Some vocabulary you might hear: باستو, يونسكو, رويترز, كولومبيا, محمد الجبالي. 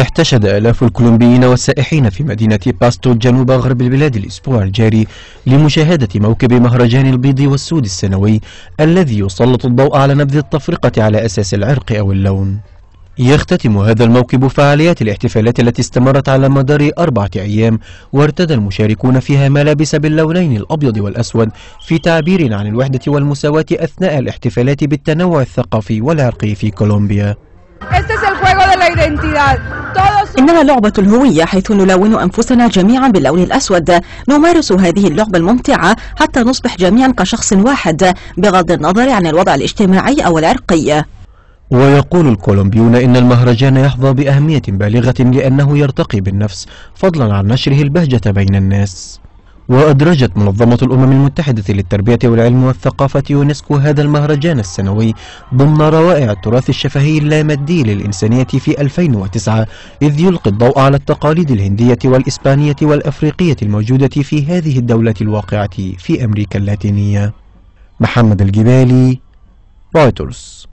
احتشد آلاف الكولومبيين والسائحين في مدينة باستو جنوب غرب البلاد الأسبوع الجاري لمشاهدة موكب مهرجان البيض والسود السنوي الذي يسلط الضوء على نبذ التفرقة على أساس العرق أو اللون. يختتم هذا الموكب فعاليات الاحتفالات التي استمرت على مدار 4 أيام، وارتدى المشاركون فيها ملابس باللونين الأبيض والأسود في تعبير عن الوحدة والمساواة أثناء الاحتفالات بالتنوع الثقافي والعرقي في كولومبيا. إنها لعبة الهوية، حيث نلون أنفسنا جميعا باللون الأسود، نمارس هذه اللعبة الممتعة حتى نصبح جميعا كشخص واحد بغض النظر عن الوضع الاجتماعي أو العرقي. ويقول الكولومبيون إن المهرجان يحظى بأهمية بالغة لأنه يرتقي بالنفس، فضلا عن نشره البهجة بين الناس. وأدرجت منظمة الأمم المتحدة للتربية والعلم والثقافة يونسكو هذا المهرجان السنوي ضمن روائع التراث الشفهي اللامادي للإنسانية في 2009، إذ يلقي الضوء على التقاليد الهندية والإسبانية والأفريقية الموجودة في هذه الدولة الواقعة في أمريكا اللاتينية. محمد الجبالي، رويترز.